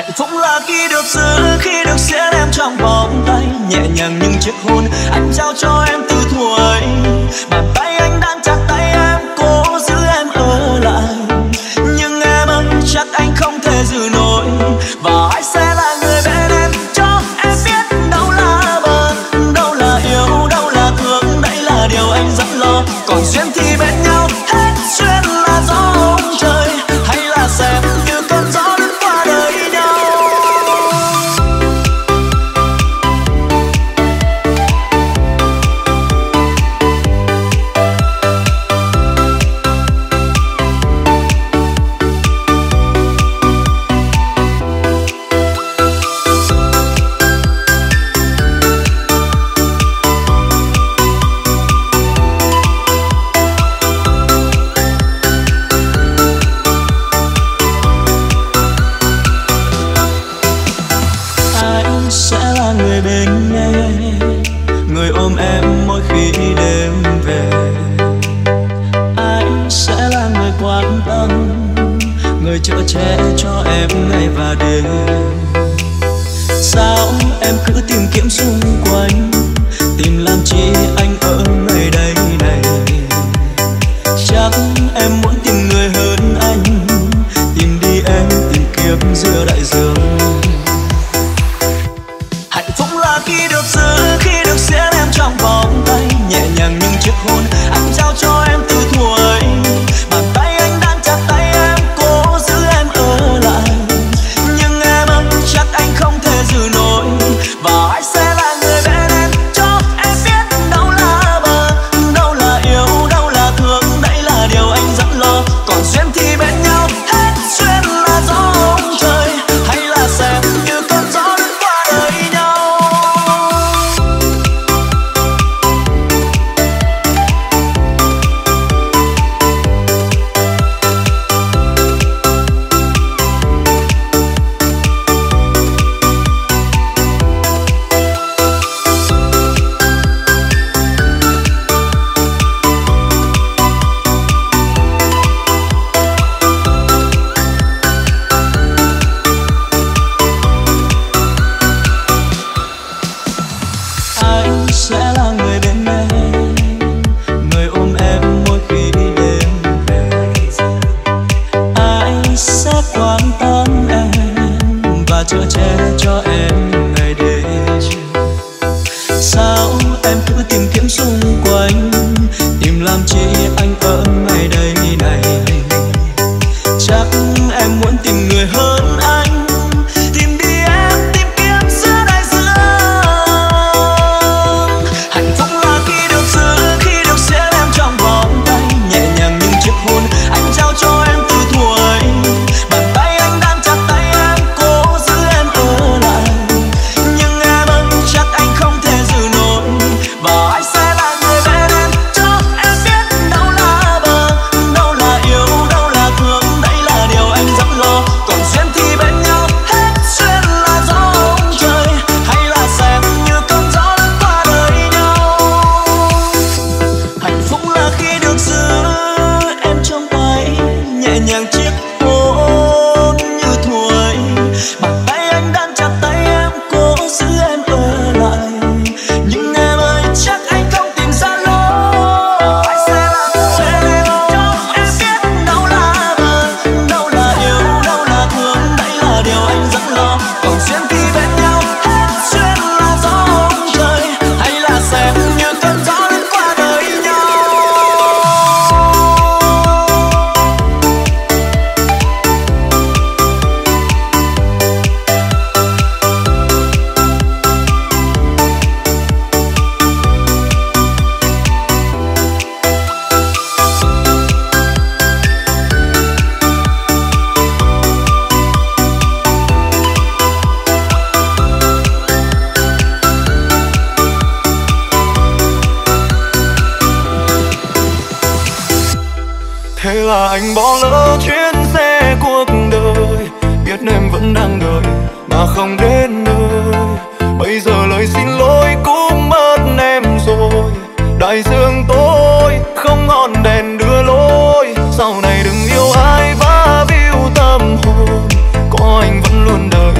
Hạnh phúc là khi được giữ, khi được xiết em trong vòng tay, nhẹ nhàng những chiếc hôn anh trao cho em từ thuở ấy. Bàn tay anh đang chặt tay em, cố giữ em ở lại, nhưng em ấm chắc anh không thể giữ nổi. Và anh sẽ là người bên em, cho em biết đâu là bờ, đâu là yêu, đâu là thương, đấy là điều anh rất lo. Còn duyên thì bên nhau, hết duyên là gió ông trời, hay là xem như cơn gió lướt qua đời nhau. Che cho em ngày và đêm, sao em cứ tìm kiếm xung quanh, tìm làm chi anh ở nơi đây này. Chắc em muốn tìm người hơn anh, tìm đi em tìm kiếm giữa đại dương. Hạnh phúc là khi được giữ, khi được xiết em trong vòng tay, nhẹ nhàng những chiếc hôn anh trao cho em từ thuở ấy. Bàn tay anh đang chặt tay, và anh sẽ là người bên em, cho em biết đâu là bờ, đâu là yêu, đâu là thương, đấy là điều anh rất lo. Còn duyên thì bên nhau, hết duyên là gió ông trời, hay là xem như cơn gió lướt qua đời nhau. Sau này đừng yêu ai vá víu tâm hồn, có anh vẫn luôn đời.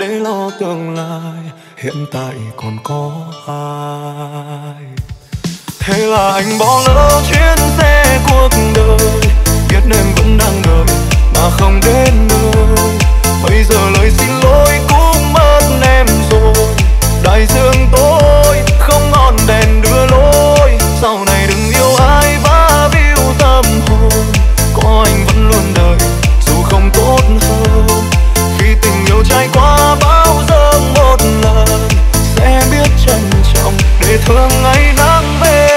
em để lo tương lai, hiện tại còn có ai? Thế là anh bỏ lỡ chuyến xe cuộc đời, biết em vẫn đang đợi mà không đến nơi. Bây giờ lời xin lỗi cũng mất em rồi, đại dương tối không ngọn đèn đưa lối. Sau này đừng yêu ai vá víu tâm hồn, có anh vẫn luôn đời dù không tốt hơn. Khi tình yêu trải qua bao giờ một lần, sẽ biết trân trọng để thương ngày nắng về.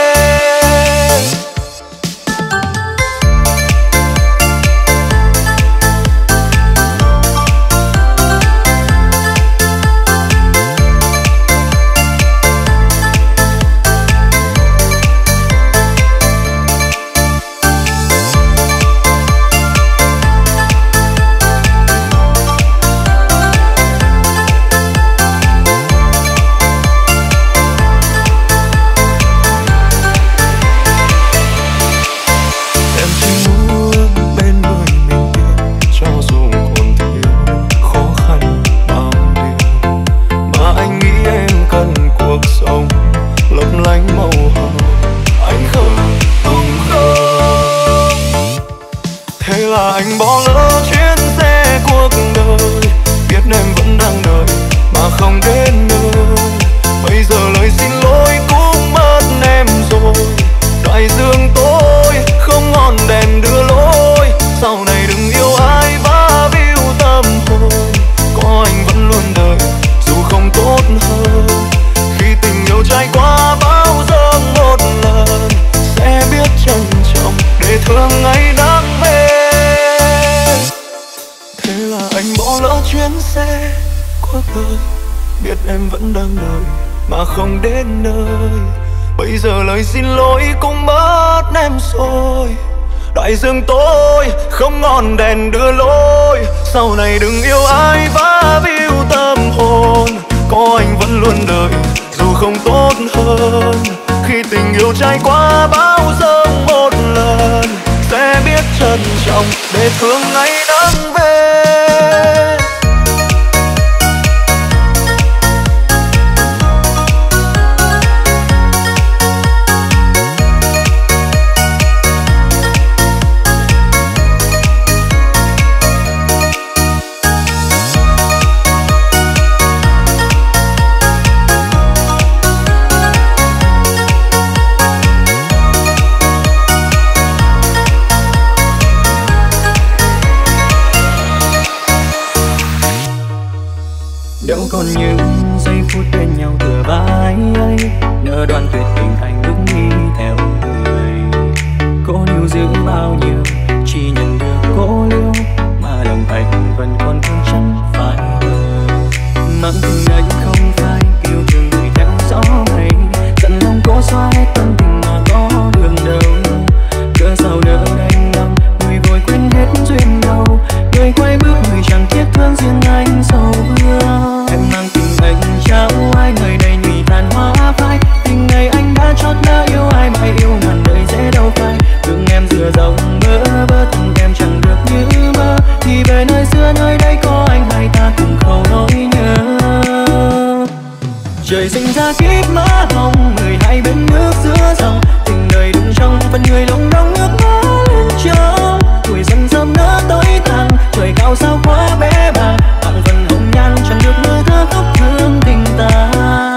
Xin lỗi cũng mất em rồi, đại dương tối không ngọn đèn đưa lối. Sau này đừng yêu ai vá víu tâm hồn, có anh vẫn luôn đợi dù không tốt hơn. Khi tình yêu trải qua bao giờ một lần, sẽ biết trân trọng để thương ngày nắng về. Còn những giây phút bên nhau tựa vai ấy, nỡ đoạn tuyệt tình anh ước nghĩ theo người. Cố níu giữ bao nhiêu, chỉ nhận được cố liêu mà lòng anh vẫn còn thương chẳng phải ngờ. Mặn tình anh không phải yêu thương người theo gió hay, tận lòng cố xoay tâm tình mà có đường đâu. Cỡ sao đỡ đành lòng, người vội quên hết duyên đầu, người quay bước người chẳng tiếc thương riêng anh sầu vương. Em mang tình anh trao ai người đầy nhụy tàn hoa phai, tình ngày anh đã chót đã yêu ai mà yêu ngàn đời dễ đâu phai. Từng em dừa dòng bơ bơ từng em chẳng được như mơ, thì về nơi xưa nơi đây có anh hai ta cùng khâu nỗi nhớ. Trời sinh ra kiếp mã hồng, người hai bên nước giữa dòng, tình đời đừng trong phần người lòng đong nước mắt lên trông. Tuổi dần dần nỡ tối tàn, trời cao sao quá bé bàng, tặng phần hồng nhan chẳng được mơ thơ khóc thương tình ta.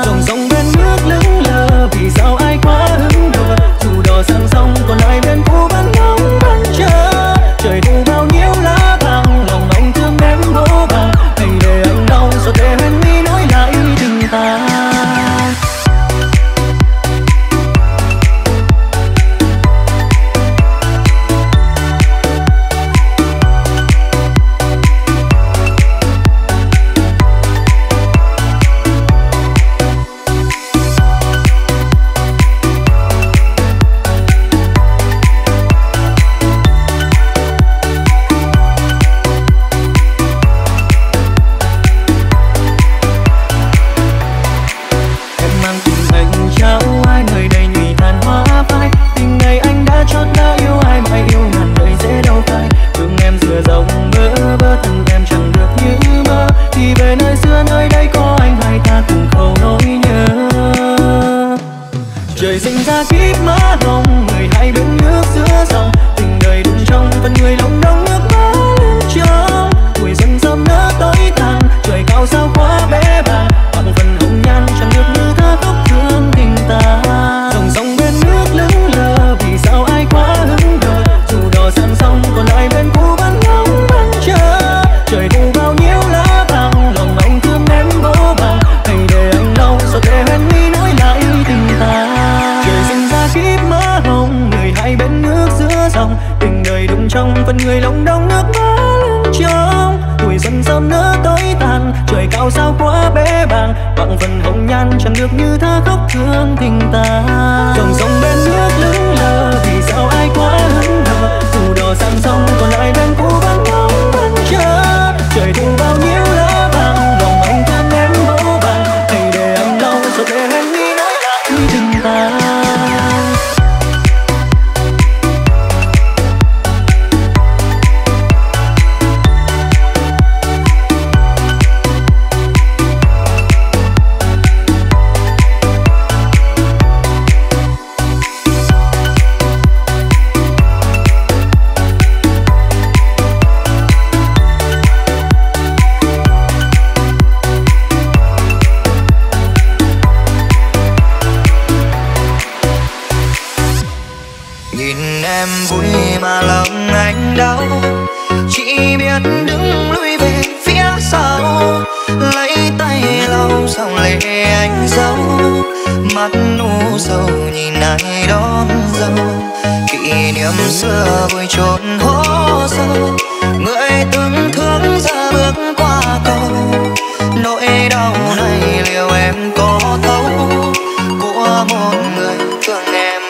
Dòng dòng bên nước lững lờ, vì sao ai quá hứng đờ, dù đò sang sông còn ai bên phố vẫn ngóng vẫn chờ. Trời thu bao nhiêu lá vàng, lòng anh thương em vô vàng, hãy để anh đau sao để anh đi nói lại tình ta. đời nơi xưa nơi đây có anh hai ta cùng khâu nỗi nhớ. Trời sinh ra kiếp mã lòng, người hay đứng nước giữa dòng, tình đời đừng trong vẫn người lòng đông nước mơ lưng trong. Mùi dân sớm nở tối tàn, trời cao sao quá bé bàng, bằng phần hồng nhan chẳng được nữ thơ khóc thương tình ta. Dòng dòng bên nước lững lờ, vì sao ai quá hứng đời, dù đò sang sông còn lại bên cũ vẫn ngóng vẫn chờ. Trời cùng bao nhiêu lá vàng, lòng ông thương em vô vàng, thành để anh lâu sao để em đi nối lại tình ta. Trời sinh ra kiếp mơ hồng, người hai bên nước giữa dòng, tình đời đụng trong phần người lòng đông nước mơ lưng trong. Tuổi dần sớm nỡ tối tàn, trời cao sao quá bé bàng, bằng phần hồng nhan chẳng được như tha khóc thương tình ta. Dòng sông bên nước lững lờ, vì sao ai quá hứng hờ, dù đò sang sông còn lại bên cũ vẫn ngóng vẫn chờ. Trời thương bao nhiêu lá vàng, lòng anh thương em vô vàng, hãy để anh đau sao để em nghĩ nói lại tình ta. Xưa vui trốn hố sâu, người từng thương ra bước qua cầu, nỗi đau này liệu em có thấu, của một người thương em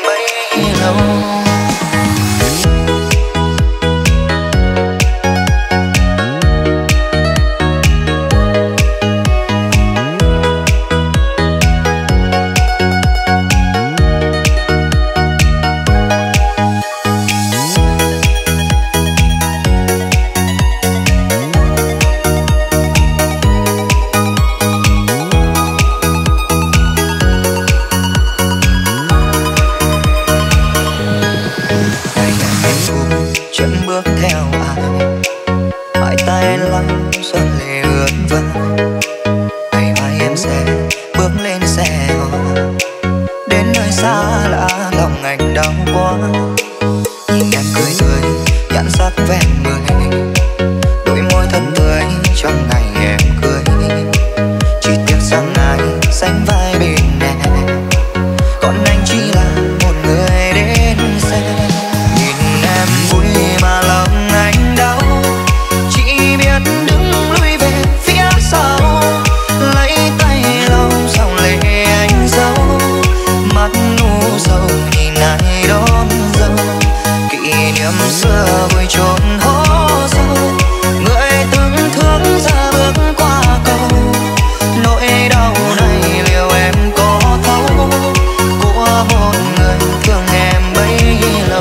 bấy lâu.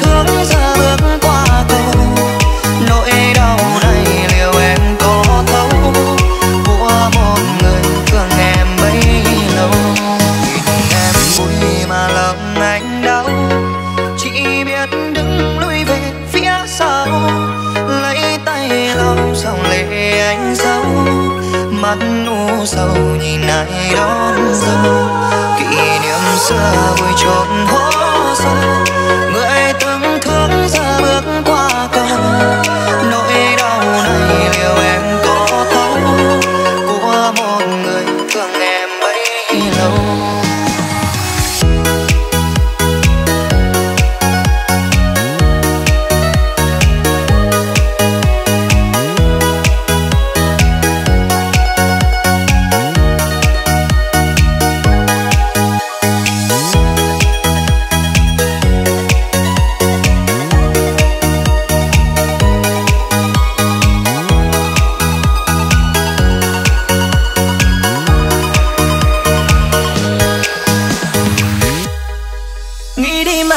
Thương ra bước qua cầu, nỗi đau này liệu em mắt u sầu nhìn lại đón giờ kỷ niệm xưa vui trọn hố sâu. Người từng thương ra bước qua cầu, nỗi đau này liệu em có thấu của một người thương em bấy lâu.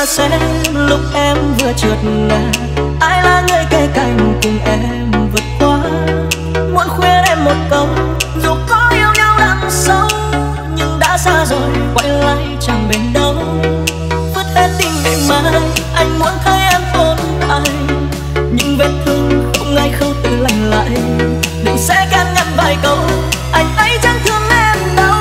Xem lúc em vừa trượt ngã, ai là người kề cạnh cùng em vượt qua. Muốn khuyên em một câu, dù có yêu nhau đằng sau, nhưng đã xa rồi quay lại chẳng bền đâu. Vứt hết tình ngày mai, anh muốn thấy em tồn tại, nhưng vết thương không ai khâu tự lành lại. Định sẽ can ngăn vài câu, anh ấy chẳng thương em đâu.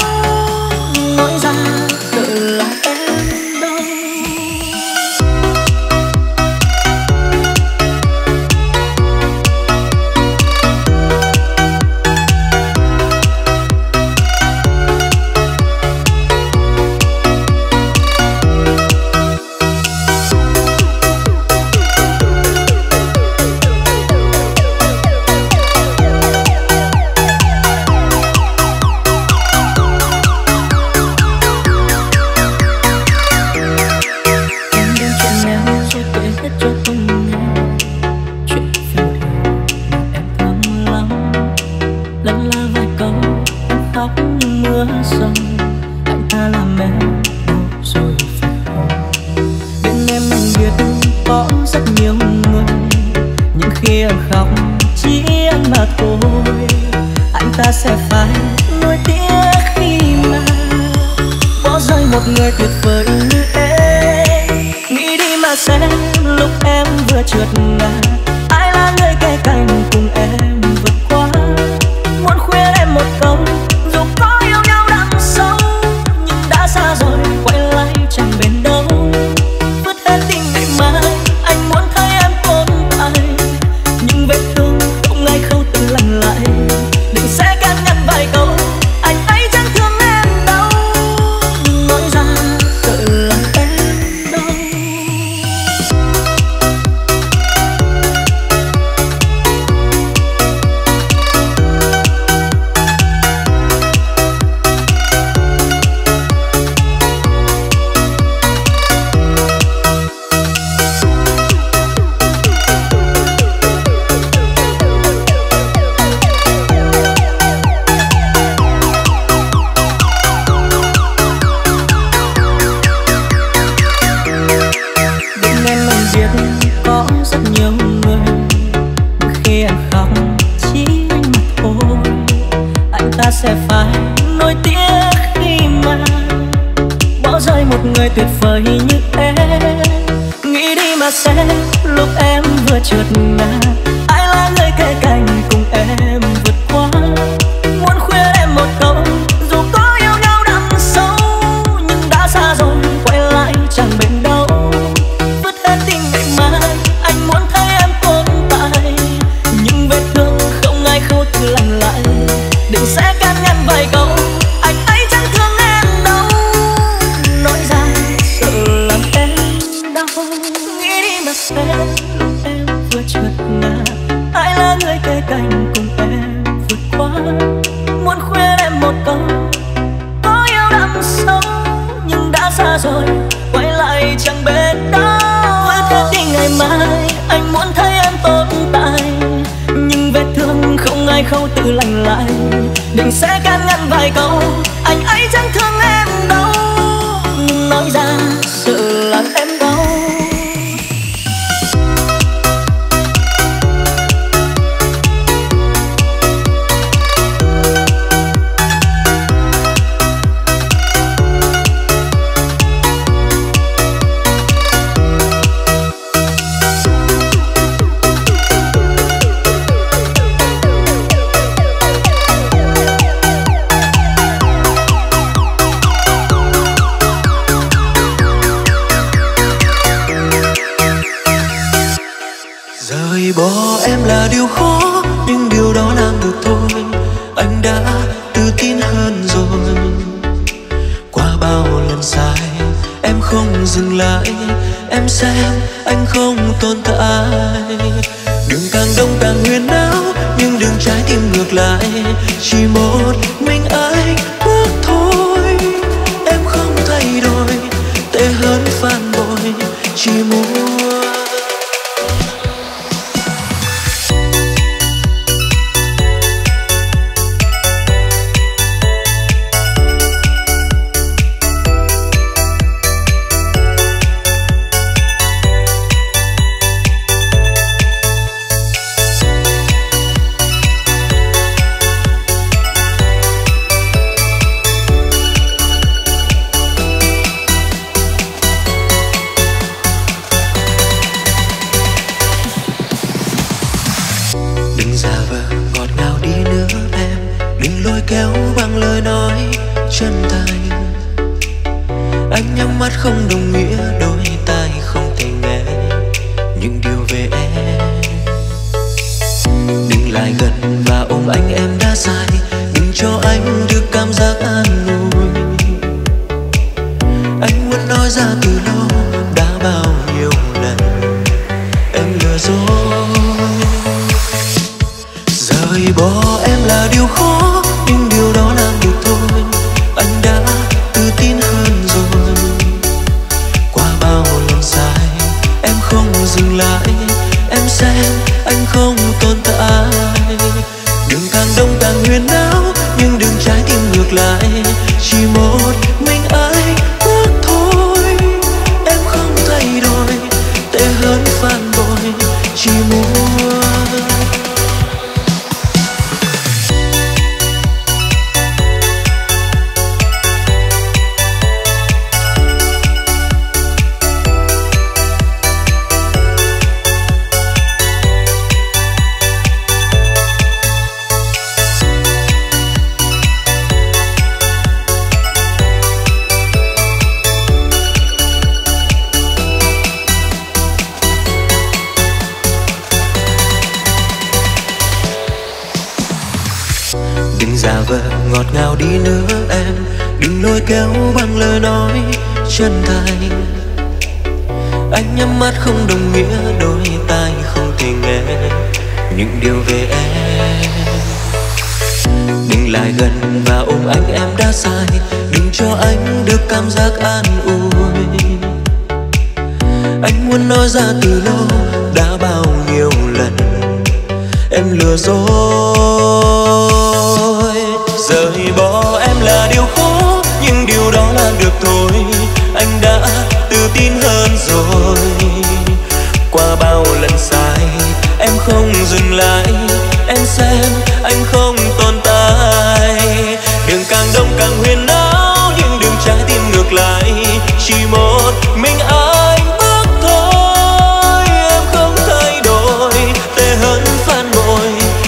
Nói ra tự là em. Rời bỏ em là điều khó, nhưng điều đó làm được thôi. Anh đã tự tin hơn rồi. Qua bao lần sai, em không dừng lại. Em xem anh không tồn tại. Đường càng đông càng huyền áo, nhưng đường trái tim ngược lại. Chỉ một mình anh bước thôi. Em không thay đổi, tệ hơn phản bội. Chỉ muốn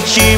she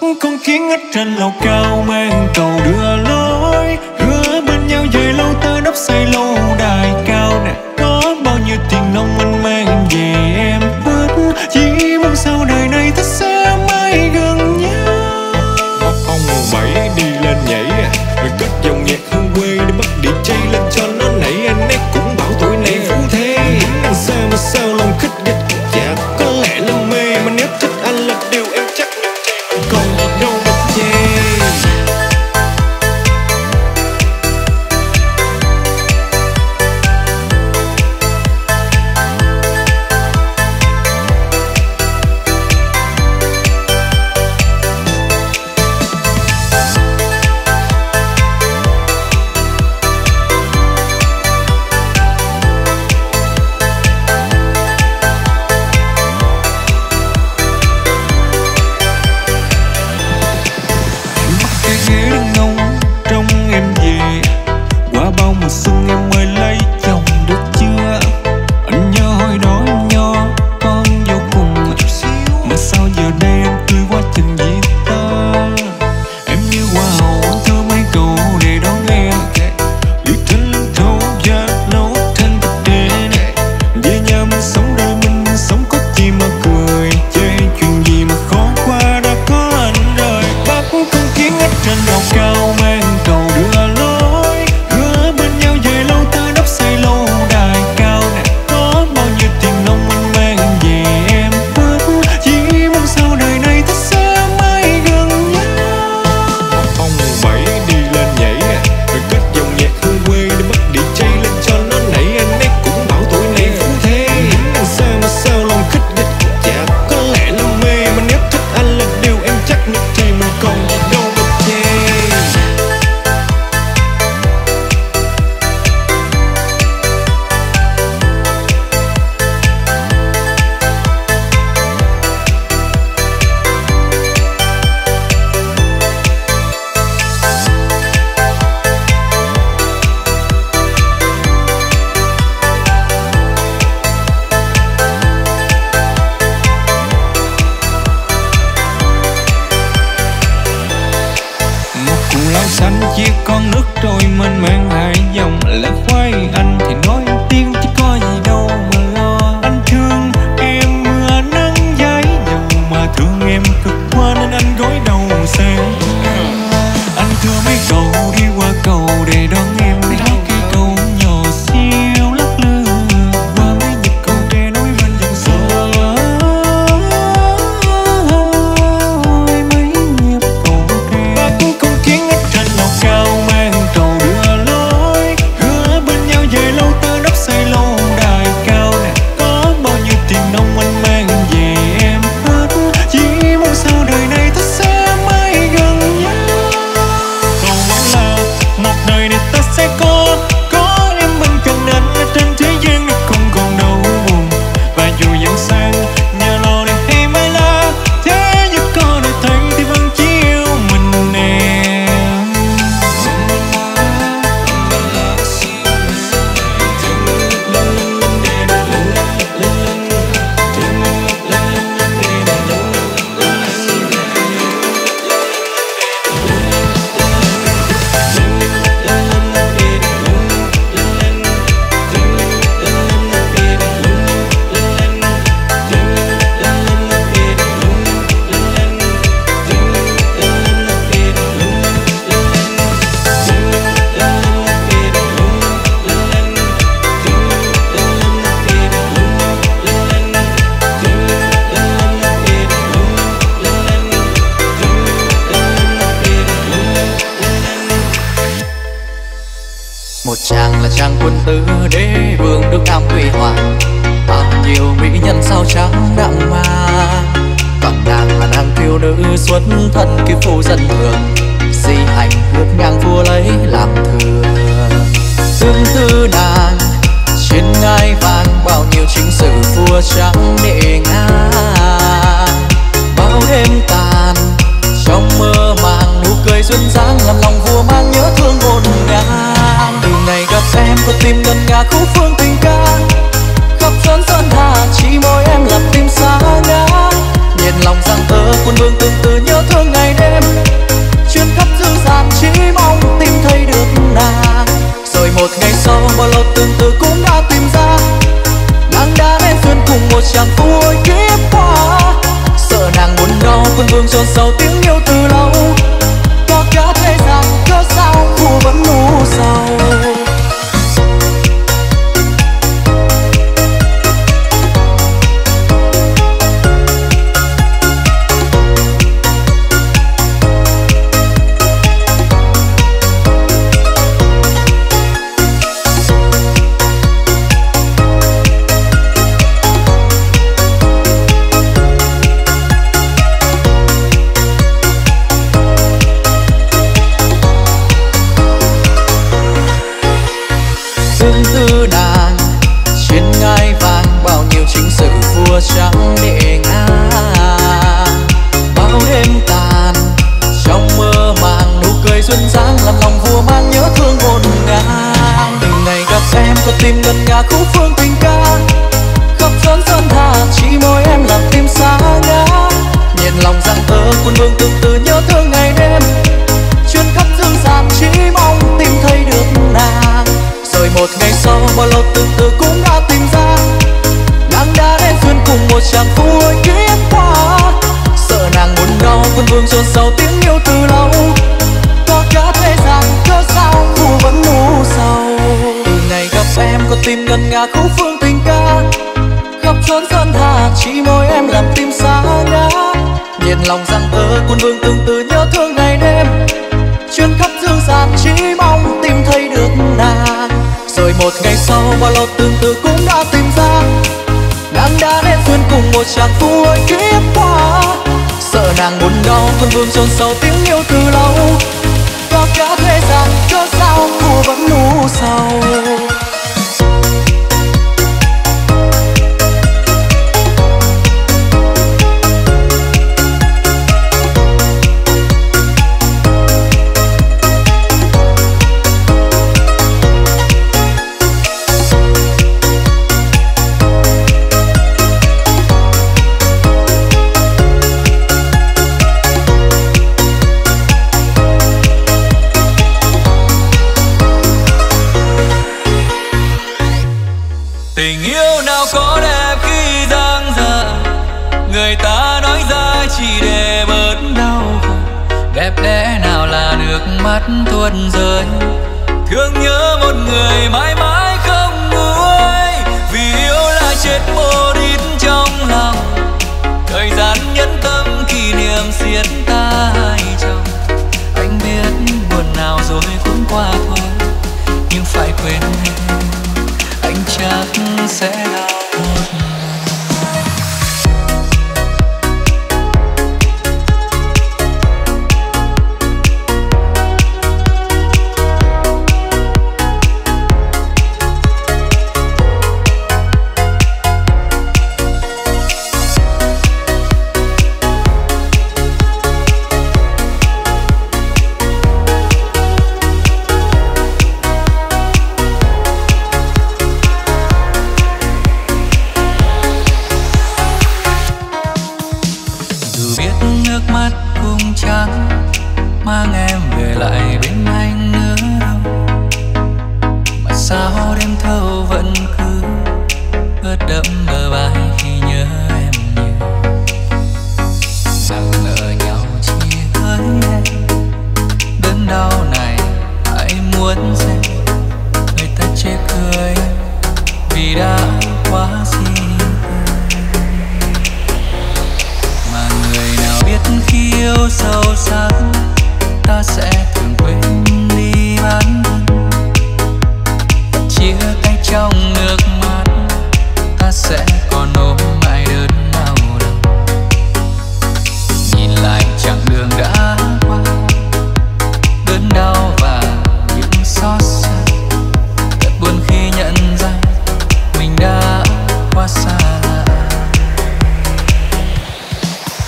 Con kiến ngắt trên lầu cao mang cầu đưa lối, rửa bên nhau về lâu tới đắp xây lâu đài cao nè. Có bao nhiêu tiền nông anh mang về em hết, chỉ mong sau đời này ta sẽ mãi gần nhau. Ông bảy đi lên nhảy, rồi cất dòng nhạc hương quê để bắt địa chay lên cho nó nảy. Anh ấy cũng bảo tuổi này phú thế, sao mà sao lòng khích ghét. Xanh chia con nước trôi mênh mang hai dòng lẽ khoai anh thì nói tiếng chứ có gì đâu mà lo. Anh thương em mưa nắng dãi dầu mà thương em cực quá nên anh gối đầu sang. Anh thưa mấy cậu đi qua cầu để đón em đi. Một chàng là chàng quân tử đế vương nước Nam Huy Hoàng, bao nhiêu mỹ nhân sao trắng đặng ma. Còn nàng là nàng thiếu nữ xuất thân kiếp phu dân thường, di hành lướt ngang vua lấy làm thừa. Tương tư nàng trên ngai vàng, bao nhiêu chính sử vua trắng đệ ngang. Bao đêm tàn trong mơ màng, nụ cười duyên dáng làm lòng vua mang nhớ thương ngổn ngang. Từ ngày gặp em con tim ngân nga khúc phương tình ca, khóc sơn sơn hà chỉ môi em làm tim xa ngã. Nhìn lòng rằng tơ quân vương tương tư nhớ thương ngày vẫn vương cho sầu tiếng yêu từ lâu. Có cớ thế gian cớ sao thu vẫn nụ sầu. Trắng để ngã bao đêm tàn trong mơ màng nụ cười duyên dáng làm lòng vua mang nhớ thương ngổn ngang. Từng ngày gặp em con tim ngân nga khúc phương tình ca khắp trốn sơn hà chỉ môi em làm tim xa ngã. Nhìn lòng rằng tơ quân vương tương tư nhớ thương ngày đêm chuyên khắp dương gian chỉ mong tìm thấy được nàng. Rồi một ngày sau bao lâu tương tư cũng đã tìm ra đã đến duyên cùng một chàng vui kiếm qua. Sợ nàng muốn đau quân vương chôn sâu tiếng yêu từ lâu. Có cớ thế gian cớ sao thu vẫn nụ sầu. Từ ngày gặp em con tim ngân nga khúc phương tình ca khắp trốn sơn hà chỉ môi em làm tim xa ngã. Nhìn lòng rằng thơ quân vương tương tư nhớ thương ngày đêm chuyên khắp dương gian chỉ mong tìm thấy được nàng. Rồi một ngày sau bao lâu tương tư cũng đã tìm ra nàng đã đến duyên cùng một chàng phu ơi kiếp qua. Sợ nàng buồn đau quân vương chôn sâu tiếng yêu từ lâu. Có cớ thế gian cớ sao thu vẫn nụ sầu. Tuần rơi thương nhớ một người mãi mãi không nguôi. Vì yêu là chết mô đít trong lòng. Thời gian nhẫn tâm kỷ niệm xiết ta hai chồng. Anh biết buồn nào rồi cũng qua thôi. Nhưng phải quên em, anh chắc sẽ đau.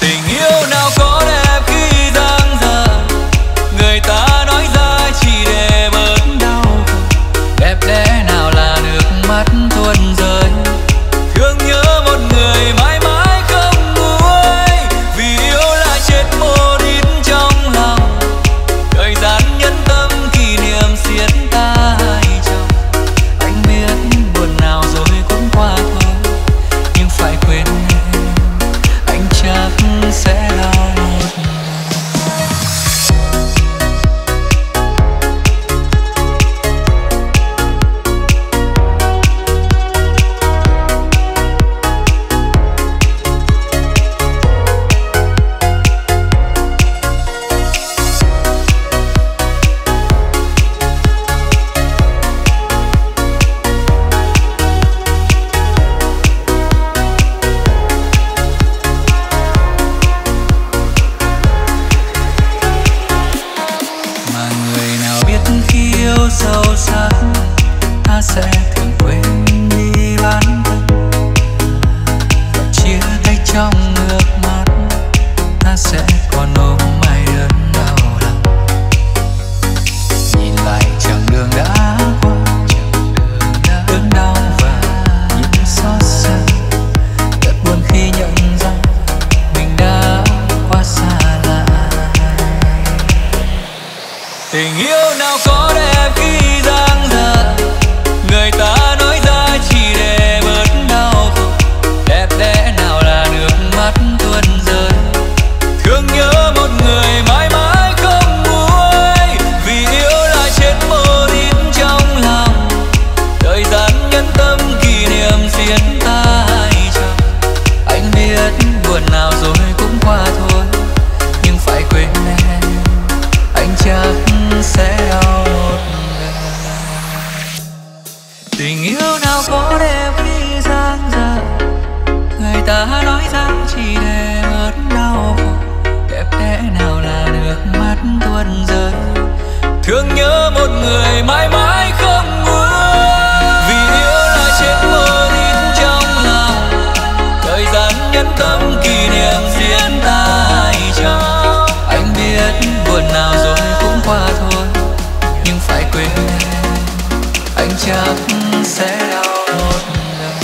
Tình yêu nào có đẹp khi giang sẽ còn hôm mai đơn đau lòng. Nhìn lại chặng đường đã qua, đớn đau và những xót xa. Thật buồn khi nhận ra mình đã quá xa lạ. Tình yêu nào có đẹp khi giang dở, người ta nói ra chỉ để bớt đau khổ. Đẹp đẽ nào là nước mắt tuôn rơi, thương nhớ một người mãi mãi không nguôi. Vì yêu lại chết mô tín trong lòng, thời gian nhân tâm kỷ niệm xiên ta hai chồng. Anh biết buồn nào rồi cũng qua thôi, nhưng phải quên em, anh chắc sẽ đau một lần. Tình yêu nào có đẹp khi giang dở, người ta nói rằng chỉ để bớt đau khổ. Đẹp đẽ nào là nước mắt tuôn rơi, thương nhớ một người mãi mãi không nguôi. Vì yêu là chết mơ tin trong lòng, thời gian nhân tâm kỷ niệm diễn ta hai chồng. Anh biết buồn nào rồi cũng qua thôi, quên em, anh chắc sẽ đau một lần.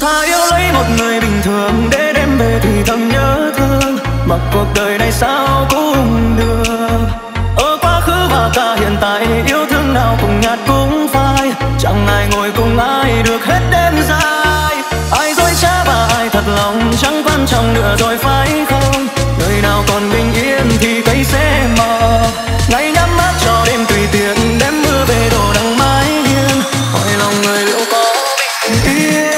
Thà yêu lấy một người bình thường để đem về thì thầm nhớ thương, mặc cuộc đời này sao cũng được. Ở quá khứ và cả hiện tại, yêu thương nào cùng nhạt cũng phai, chẳng ai ngồi cùng ai được hết đêm dài. Ai dối trá và ai thật lòng chẳng quan trọng nữa rồi phải không? Nơi nào còn bình yên thì cây sẽ mờ, ngày nhắm mắt cho đêm tùy tiện, đêm mưa về đổ đằng mái hiên. Hỏi lòng người liệu có bình yên.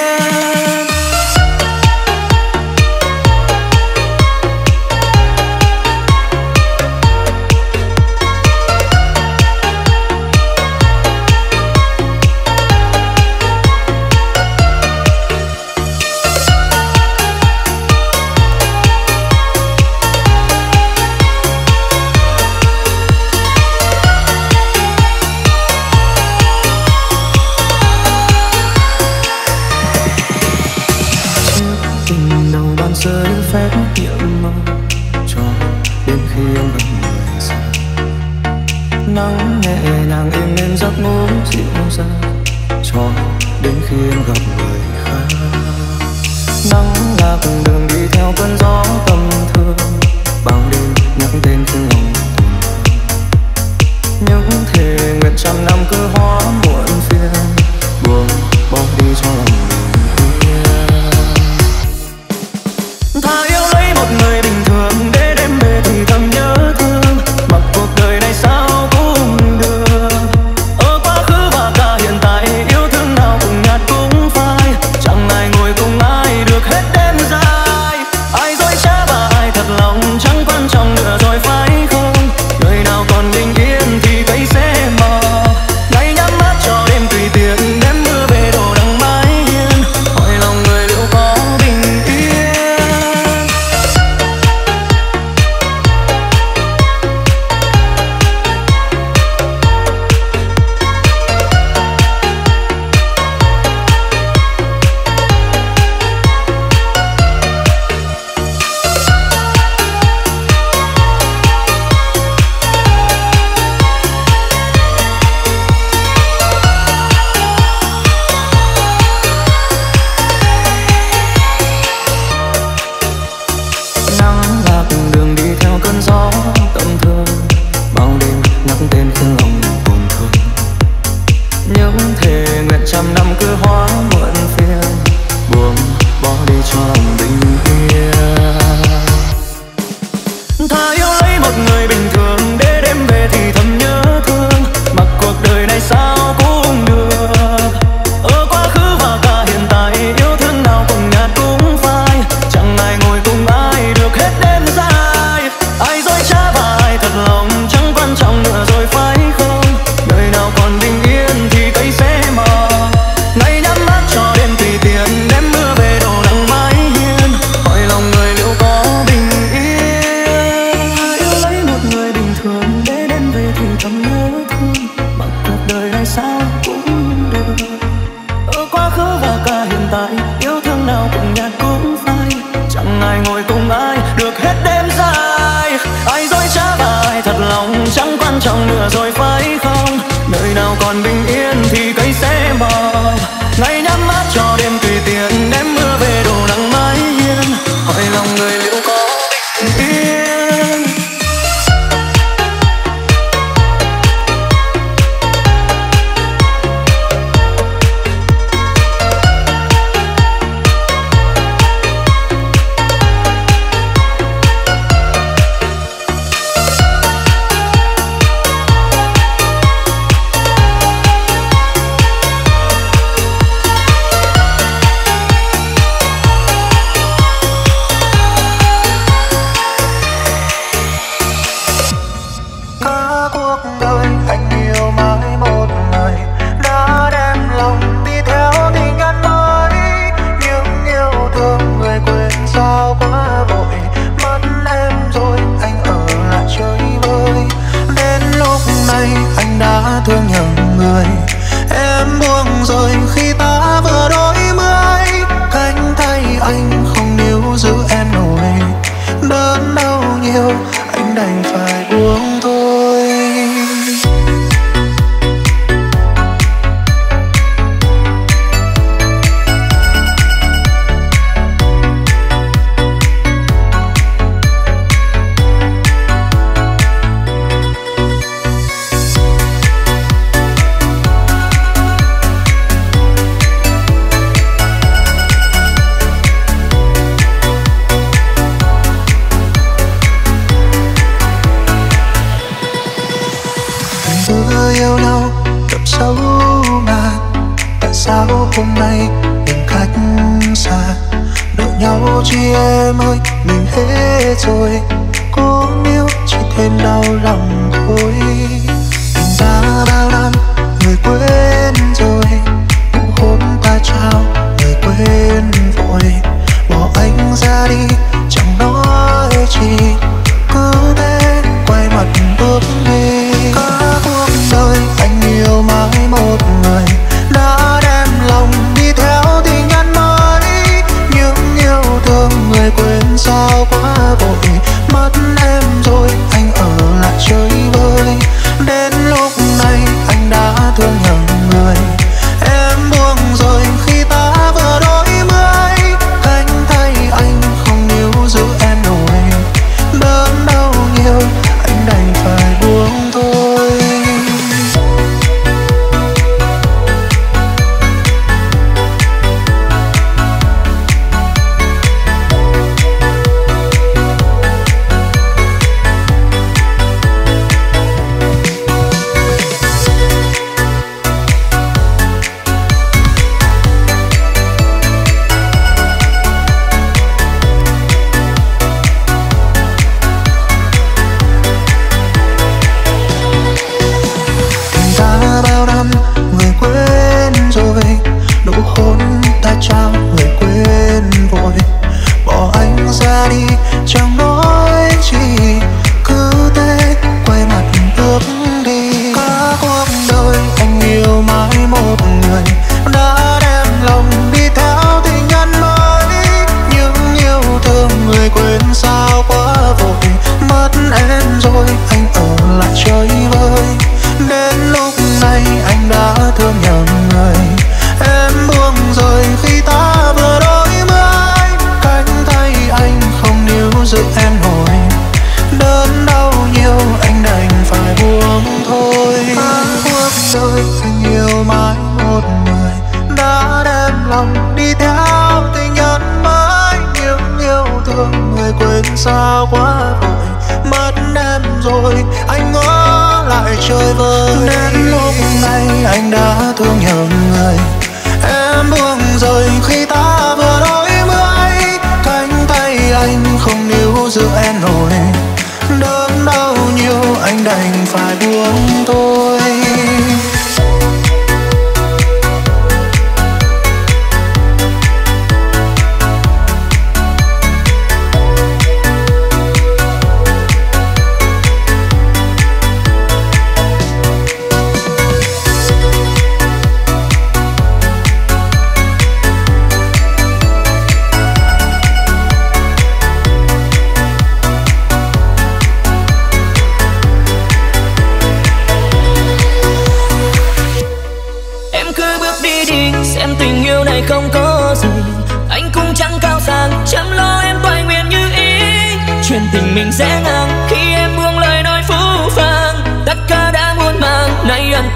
nắng trong mưa rồi phải không? Nơi nào còn bình yên thì cây sẽ mọc. Ngày nhắm mắt cho đêm tùy tiện, đêm mưa về đổ nắng mái hiên. Hỏi lòng người liệu có bình yên.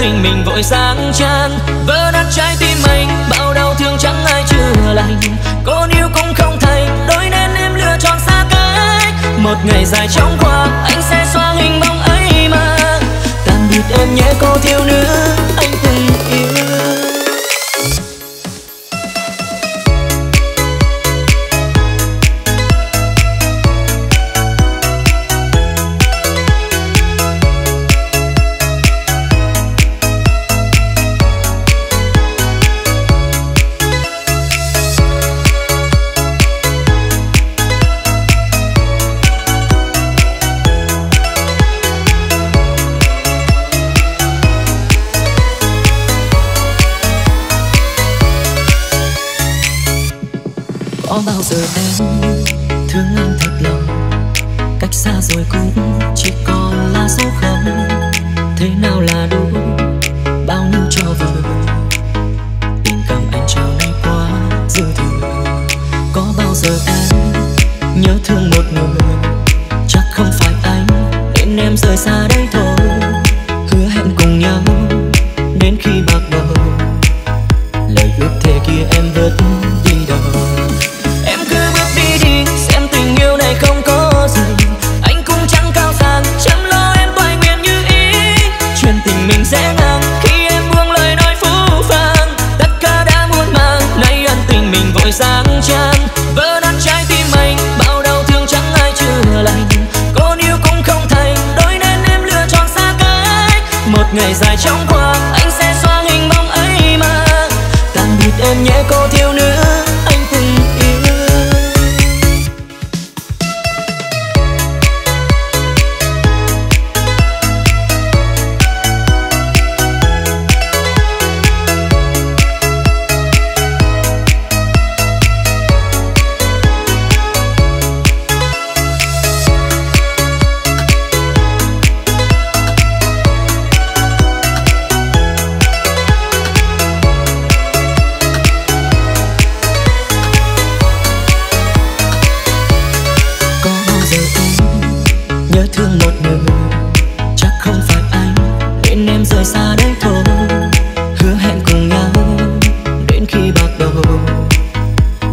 tình mình vội sáng chan vỡ nát trái tim anh, bao đau thương chẳng ai chữa lành. Con yêu cũng không thành, đôi nên em lựa chọn xa cách. Một ngày dài chóng qua, anh sẽ xóa hình bóng ấy mà. Tạm biệt em nhé cô thiếu nữ anh từng yêu. Có bao giờ em thương anh thật lòng, cách xa rồi cũng chỉ còn là số không. Thế nào là đủ, bao nhiêu cho vừa, tình cảm anh trao nay quá dư thừa. Có bao giờ em nhớ thương một người, chắc không phải anh nên em rời xa đây thôi. Hứa hẹn cùng nhau đến khi bạc đầu, lời ước thề kia em vẫn đi đâu. Sáng chan vỡ nát trái tim anh, bao đau thương chẳng ai chữa lành. Con yêu cũng không thành, đôi nên em lựa chọn xa cách. Một ngày dài chóng qua, anh sẽ xóa hình bóng ấy mà. Tạm biệt em nhé cô thiếu nữ anh từng yêu.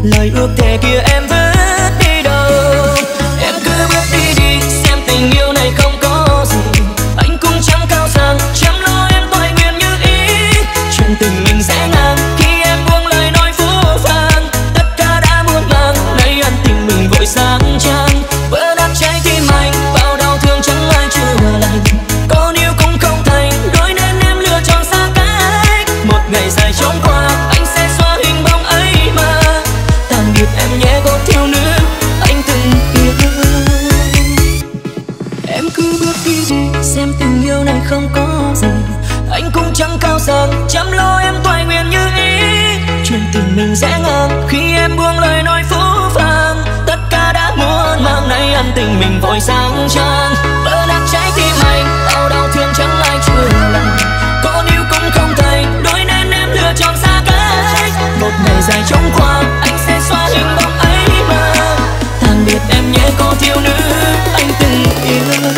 Lời ước thề kia em vứt đi đâu? Em cứ bước đi đi, xem tình yêu này không có gì. Anh cũng chẳng cao sang, chẳng lo em toại nguyện như ý. Chuyện tình mình sẽ ngang khi em buông lời nói phũ phàng. Tất cả đã muộn màng, nay ân tình mình vội sáng trang. Vỡ nát trái tim anh, bao đau thương chẳng ai chữa lành. Con yêu cũng không thành, đôi nên em lựa chọn xa cách. Một ngày dài chóng qua, anh sẽ xóa hình bóng ấy mà. Em nhé cô thiếu nữ anh từng yêu. Em cứ bước đi đi, xem tình yêu này không có gì. Anh cũng chẳng cao sang, chẳng lo em toại nguyện như ý. Chuyện tình mình rẽ ngang khi em buông lời nói phũ phàng. Tất cả đã muộn màng, nay ân tình mình vội sáng trang. Vỡ nát trái tim anh, đau đau thương chẳng ai chữa lành. Con yêu cũng không thành, đôi nên em lựa chọn xa cách. Một ngày dài chóng qua, anh sẽ xóa hình bóng ấy mà. Tạm biệt em nhé cô thiếu nữ anh từng yêu.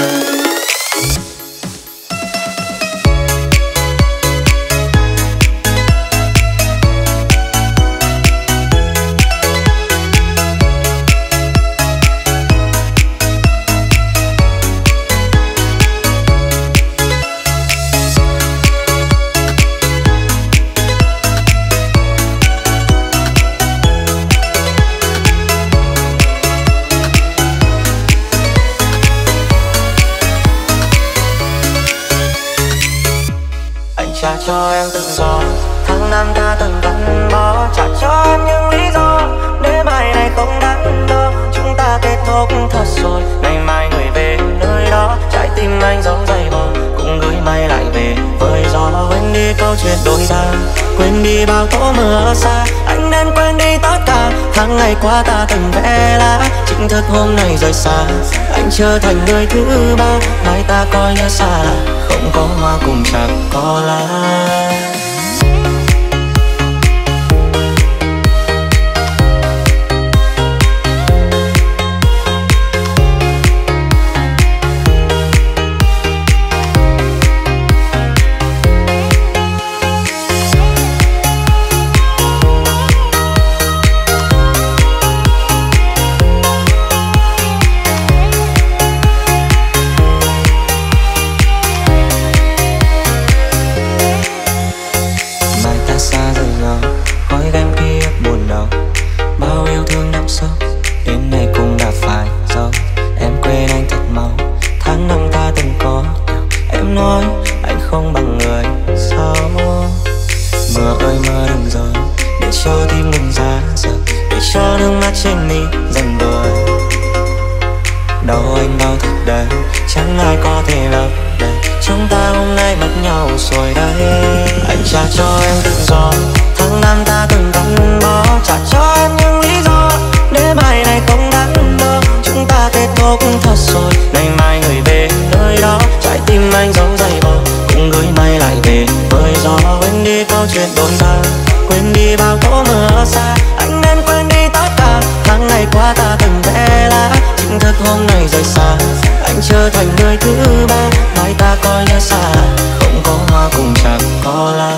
Trả cho em tự do, tháng năm ta từng gắn bó. Trả cho em những lý do để bài này không đắn đo. Chúng ta kết thúc thật rồi, ngày mai người về nơi đó. Trái tim anh giống dây bò, cũng gửi may lại về với gió. Quên đi câu chuyện đôi ta, quên đi bao tố mưa xa. Anh nên quên đi tất cả tháng ngày qua ta từng vẽ lá. Chính thức hôm nay rời xa, anh trở thành người thứ ba. Nay ta coi như xa lạ, không có hoa cùng chẳng có lá. đời chẳng ai có thể lấp đầy. Chúng ta hôm nay bắt nhau rồi đấy. Anh trả cho em tự do, tháng năm ta từng gắn bó, trả cho em những lý do để bài này không đắn đo. Chúng ta kết thúc thật rồi, ngày mai người về nơi đó. Trái tim anh giấu dày vò, cũng gửi may lại về với gió. Quên đi câu chuyện đồn ta, quên đi bao cỗ mưa xa. Anh nên quên đi tất cả tháng ngày qua ta từng vẽ lá. Chính thức hôm nay rời xa, anh trở thành người thứ ba. Nói ta coi như xa, không có hoa cũng chẳng có lá.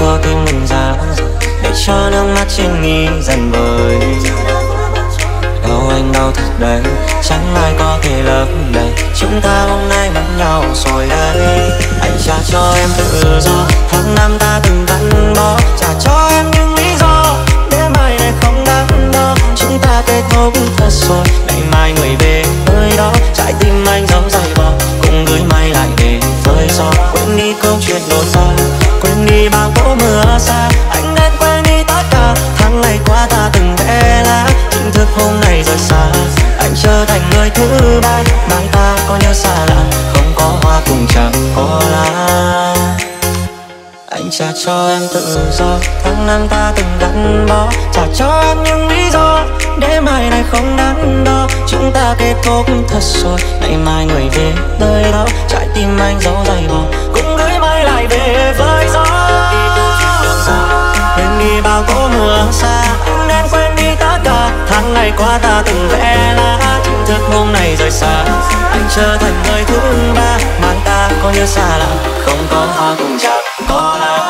Cho tim mình ra, để cho nước mắt trên mi dần vơi. Đau anh đau thật đấy, chẳng ai có thể lấp đầy. Chúng ta hôm nay bắt nhau rồi đấy. Anh trả cho em tự do, tháng năm ta từng gắn bó, trả cho em những lý do để bài này không đắn đo. Chúng ta kết thúc thật rồi, ngày mai người về nơi đó. Trái tim anh giấu dày vò, cũng gửi may lại về với gió. Quên đi câu chuyện đồn ta, quên đi bao cỗ mưa xa. Anh nên quên đi tất cả tháng ngày qua ta từng vẽ lá. Chính thức hôm nay rời xa, anh trở thành người thứ ba. Mang ta có nhớ xa lạ, không có hoa cũng chẳng có lá. Anh trả cho em tự do, tháng năm ta từng gắn bó, trả cho em những lý do để mai này không đắn đo. Chúng ta kết thúc thật rồi, ngày mai người về nơi đó. Trái tim anh giấu dày vò, cũng gửi bay lại về với gió. Quên đi bao cỗ mưa xa, anh nên quên đi tất cả tháng ngày qua ta từng vẽ lá. Chính thức hôm nay rời xa, anh trở thành người thứ ba. Mang ta có nhớ xa lạ, không có hoa cũng chẳng có lá.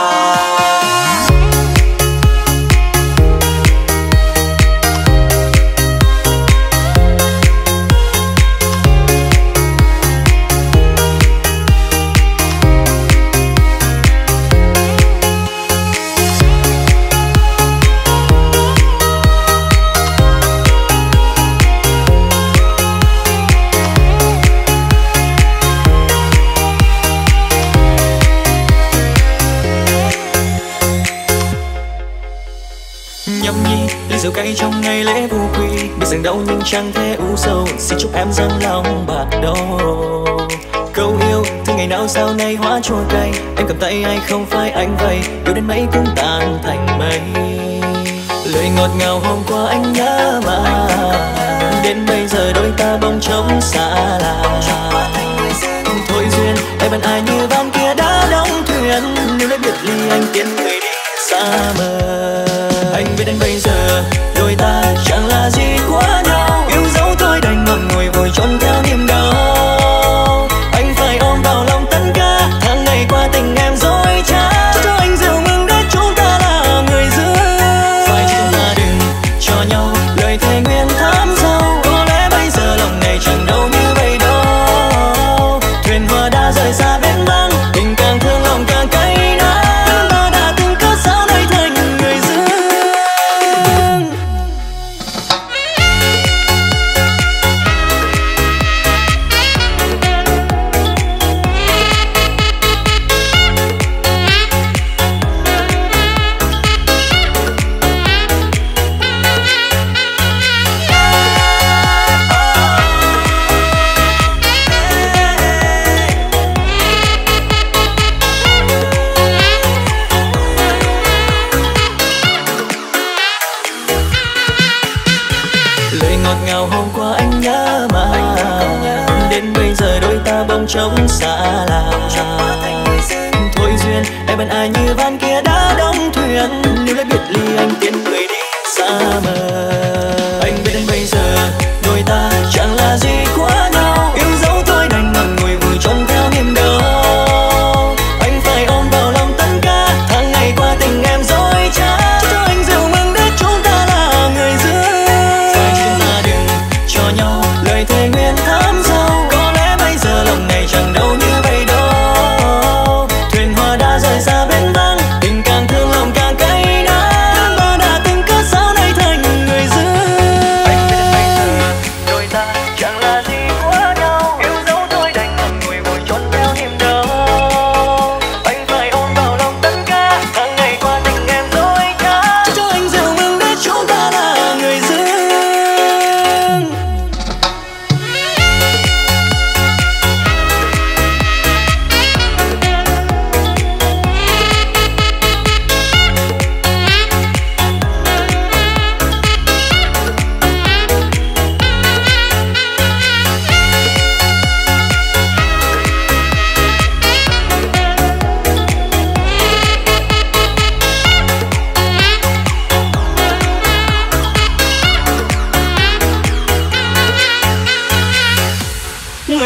Rượu cay trong ngày lễ vô quy, biết rằng đâu nhưng chẳng thể u sầu. Xin chúc em dâng lòng bạc đầu. Câu yêu thương ngày nào sau này hóa trôi cay. Em cầm tay ai không phải anh vậy, yêu đến mấy cũng tan thành mây. Lời ngọt ngào hôm qua anh nhớ mà, đến bây giờ đôi ta bỗng trống xa lạ. Thôi duyên em vẫn ai như ban kia đã đóng thuyền. Nếu đã biệt ly anh tiến người đi xa mờ. Anh biết đến bây giờ đôi ta chẳng là gì quá nhau. Yêu dấu thôi đành ngậm ngùi vội trốn theo niềm đau. Anh phải ôm vào lòng tan ca, tháng ngày qua tình em dối trá. Cho anh rượu mừng đã chúng ta là người giữa. Phải chúng ta đừng cho nhau lời thề nguyện thắm sâu. Có lẽ bây giờ lòng này chẳng đâu như vậy đâu. Thuyền vừa đã rời xa bến băng, tình càng thương lòng càng cay. Trống xa lạ, thôi duyên em bên ai như van kia đã đóng thuyền. Nếu đã biệt ly anh tiến người đi xa mờ. Anh biết đến bây giờ đôi ta chẳng là gì quá nhau. Yêu dấu thôi đành ngậm ngùi vùi trốn theo niềm đau. Anh phải ôm vào lòng tan ca, tháng ngày qua tình em dối trá. Cho anh rượu mừng để chúng ta là người giữa. Phải chúng ta đừng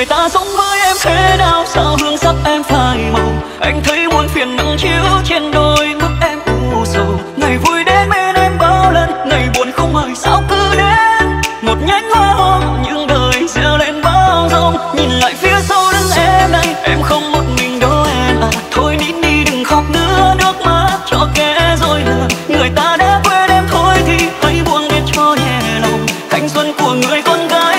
người ta sống với em thế nào, sao hương sắc em phai màu. Anh thấy muôn phiền nắng chiếu trên đôi mắt em u sầu. Ngày vui đến bên em bao lần, ngày buồn không hỏi sao cứ đến. Một nhánh hoa hôm những đời gieo lên bao rông. Nhìn lại phía sau lưng em đây, em không một mình đâu em à. Thôi nín đi đừng khóc nữa, nước mắt cho kẻ rồi lừa. Người ta đã quên em thôi thì hãy buông để cho nhẹ lòng. Thanh xuân của người con gái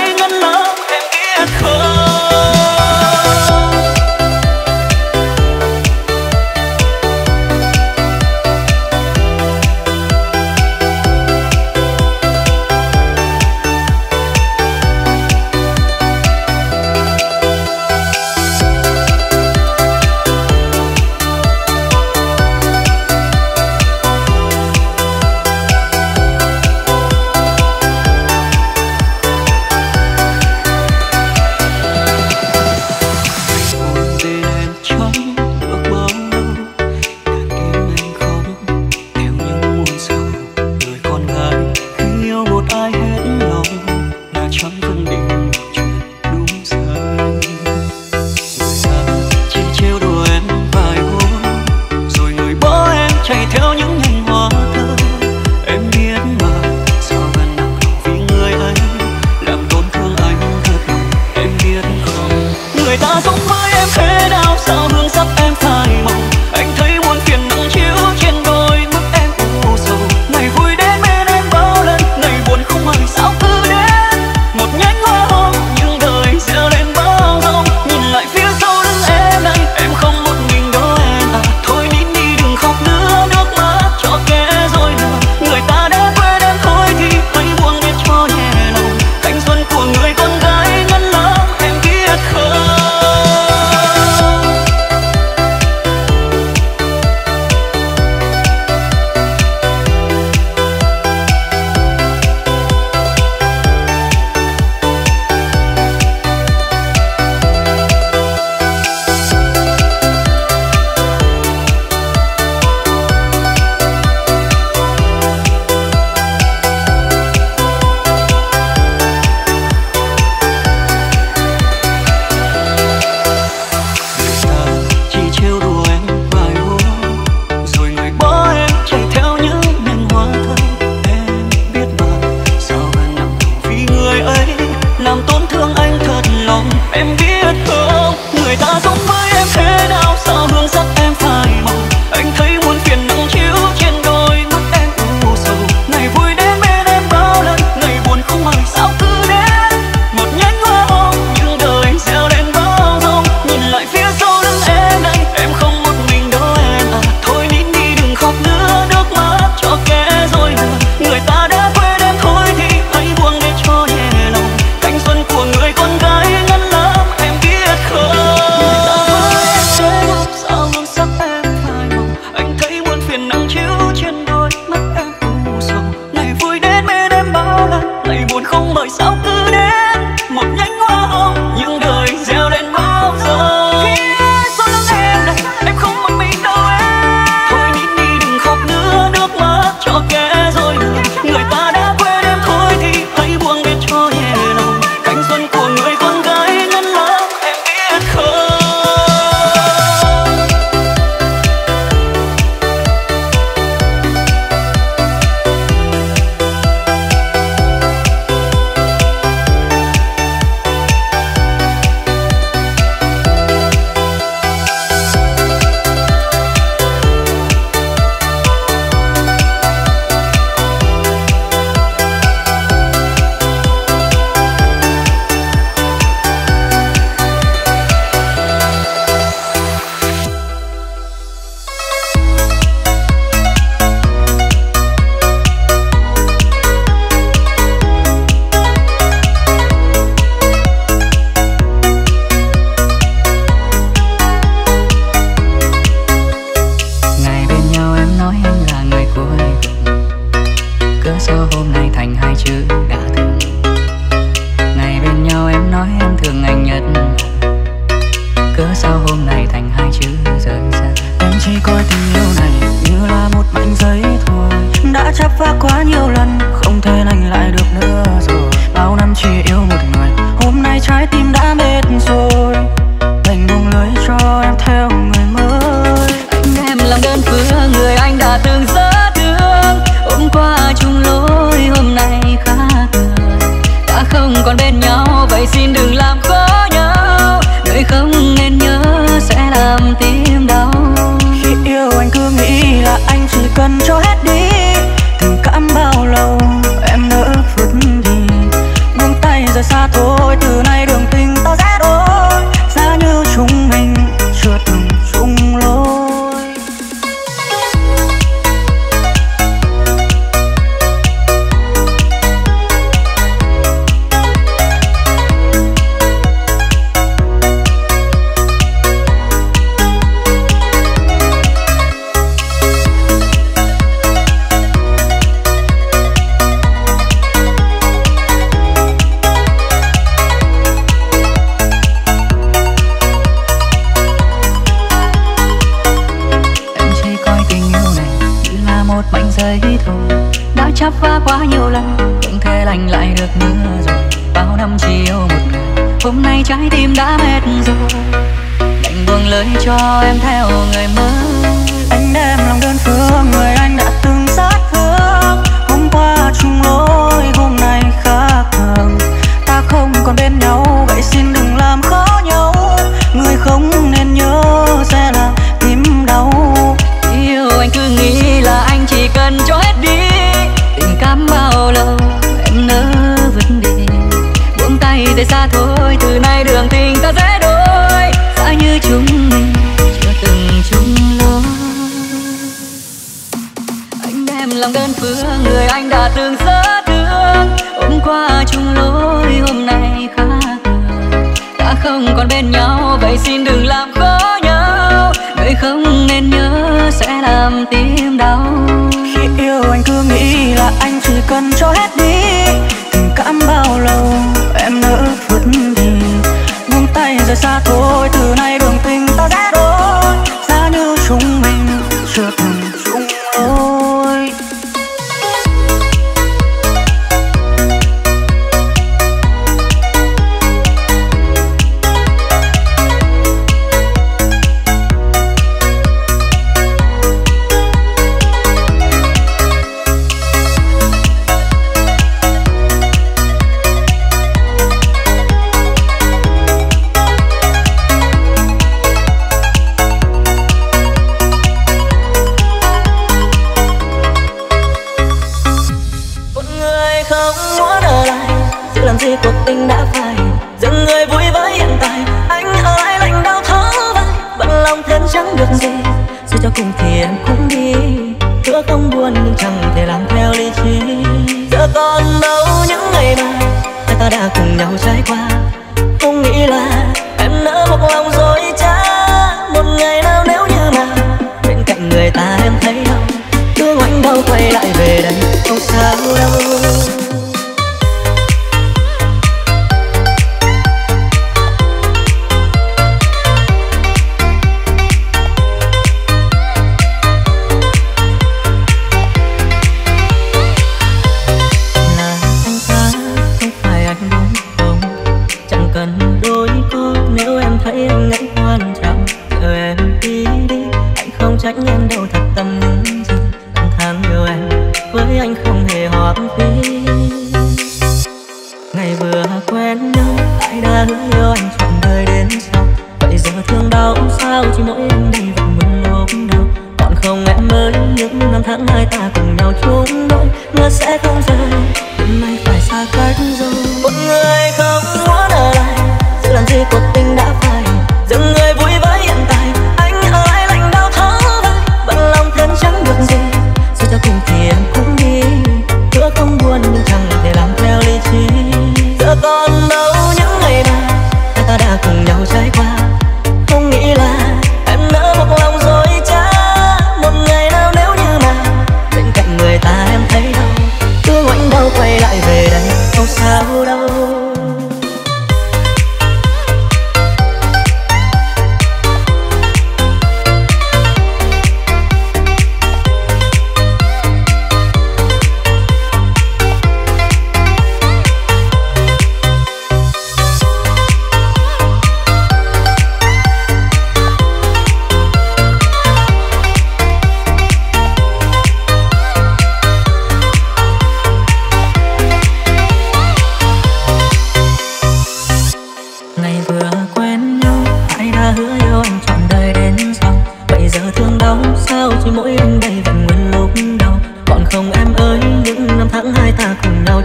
đời xin đừng làm khó nhau, đời không nên nhớ sẽ làm tim đau. Khi yêu anh cứ nghĩ là anh chỉ cần cho hết đi, tình cảm bao lâu em nỡ phút đi. Buông tay rời xa thôi, từ nay đường tình ta sẽ đôi, giá như chúng mình chưa từng chung lối. Chắp phá quá nhiều lần, không thể lành lại được mưa rồi. Bao năm chỉ yêu một ngày, hôm nay trái tim đã mệt rồi. Đành buông lời cho em theo người mới. Anh đem lòng đơn phương, người anh đã từng sát thương. Hôm qua chung lối, hôm nay khác thường. Ta không còn bên nhau, vậy xin đừng làm khó nhau. Người không nên nhớ sẽ là tim đau. Yêu anh cứ nghĩ là anh chỉ cần cho hết đi, cám bao lâu em nỡ vứt đi. Buông tay tay xa thôi, từ nay đường tình ta sẽ đôi, xa như chúng mình chưa từng chung lối. Anh đem lòng đơn phương, người anh đã từng rất thương. Hôm qua chung lối, hôm nay khác thường. Ta không còn bên nhau, vậy xin đừng làm khó nhau. Đời không nên nhớ sẽ làm tim đau. Khi yêu anh cứ nghĩ là anh chỉ cần cho hết đi, tình cảm bao lâu em nỡ vứt đi. Buông tay rời xa thôi, từ nay đường tình ta sẽ đôi, giá như chúng mình chưa từng chung lối. Cuộc tình đã phai, dừng người vui với hiện tại. Anh ơi lạnh đau thấu vai, vẫn lòng thêm chẳng được gì. Dù cho cùng thì em cũng đi, giữa không buồn nhưng chẳng thể làm theo lý trí. Giờ còn đâu những ngày mà ta đã cùng nhau trải qua. Không nghĩ là em nỡ một lòng dối trá. Một ngày nào nếu như mà bên cạnh người ta em thấy đau, cứ ngoảnh đầu quay lại về đây, không sao đâu.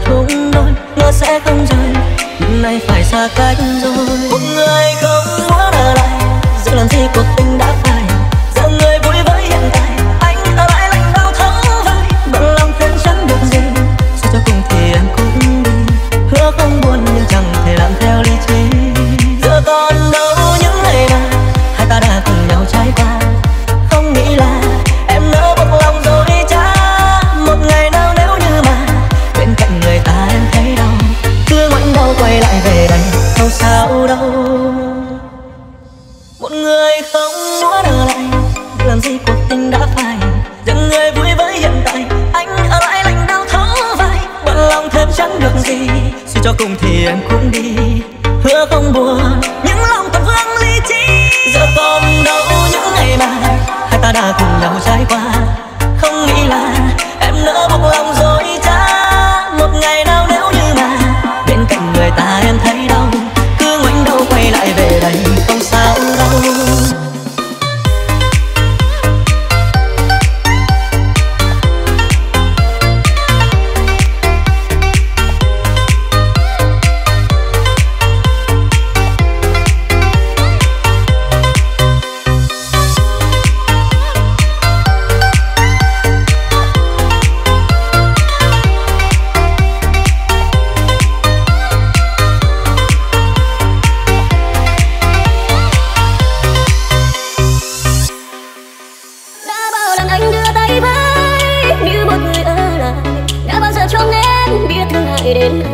chung đôi, mưa sẽ không rơi, nay phải xa cách rồi. Một người không muốn ở lại, giờ làm gì cuộc tình đã phai. Giờ người vui với hiện tại, anh ở lại lạnh đau thấu vai. Bằng lòng khiến chẳng được gì, dù cho cùng thì em cũng đi. Hứa không buồn nhưng chẳng thể làm theo lý trí. Giờ còn đâu những ngày nào hai ta đã cùng nhau trải qua. Không nghĩ là em nỡ buộc lòng rồi chả. Một ngày nào nếu như mà bên cạnh người ta em thấy đau, cứ ngoảnh đầu quay lại về đây, không sao đâu. Một người không muốn ở lại, làm gì cuộc tình đã phai. Rằng người vui với hiện tại, anh ở lại lạnh đau thấu vai. Bận lòng thêm chẳng được gì, suy cho cùng thì em cũng đi. Hứa không buồn những lòng thật vương lý trí. Giờ còn đâu những ngày mà hai ta đã cùng nhau trải qua. Không nghĩ là em nỡ buộc lòng rồi chả. Một ngày nào nếu như mà bên cạnh người ta em thấy đau, cứ ngoảnh đầu quay lại về đây, không sao đâu. Hãy subscribe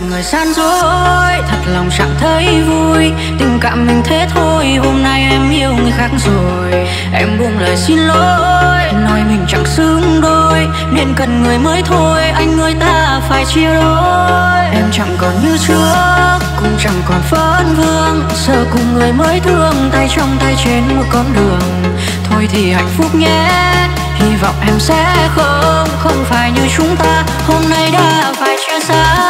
Người san dối, thật lòng chẳng thấy vui. Tình cảm mình thế thôi, hôm nay em yêu người khác rồi. Em buông lời xin lỗi, nói mình chẳng xứng đôi, nên cần người mới thôi, anh người ta phải chia đôi. Em chẳng còn như trước, cũng chẳng còn phấn vương, giờ cùng người mới thương, tay trong tay trên một con đường. Thôi thì hạnh phúc nhé, hy vọng em sẽ không phải như chúng ta, hôm nay đã phải chia xa.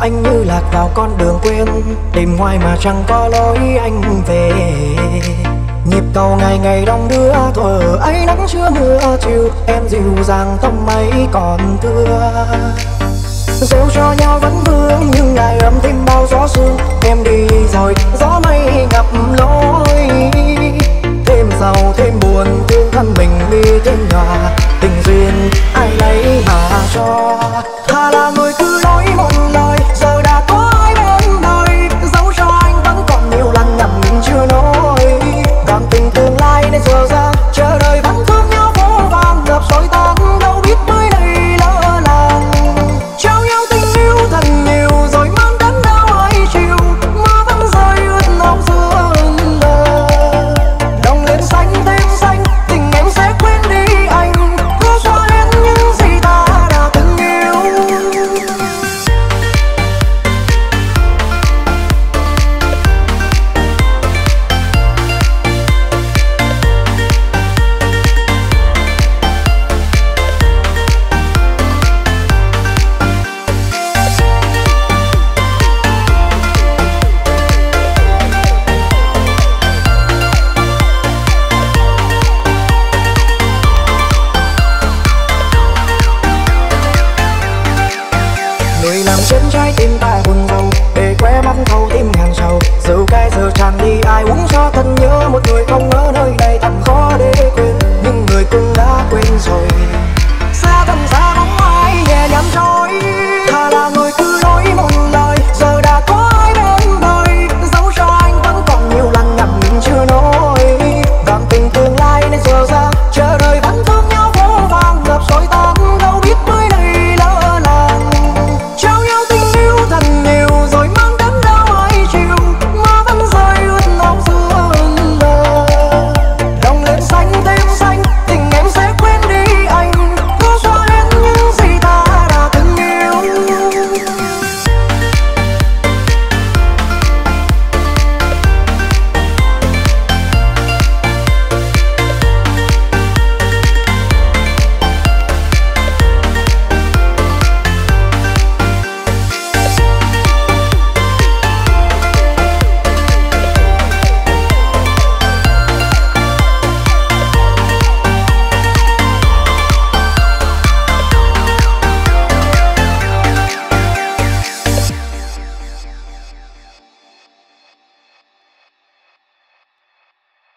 Anh như lạc vào con đường quên, tìm hoài mà chẳng có lối anh về. Nhịp cầu ngày ngày đong đưa, thuở ấy nắng chưa mưa chiều, em dịu dàng tâm ấy còn thưa. gieo cho nhau vẫn vương, nhưng ngày ấm thêm bao gió sương. Em đi rồi gió mây ngập lối, thêm giàu thêm buồn, thương thân mình đi thêm nhòa.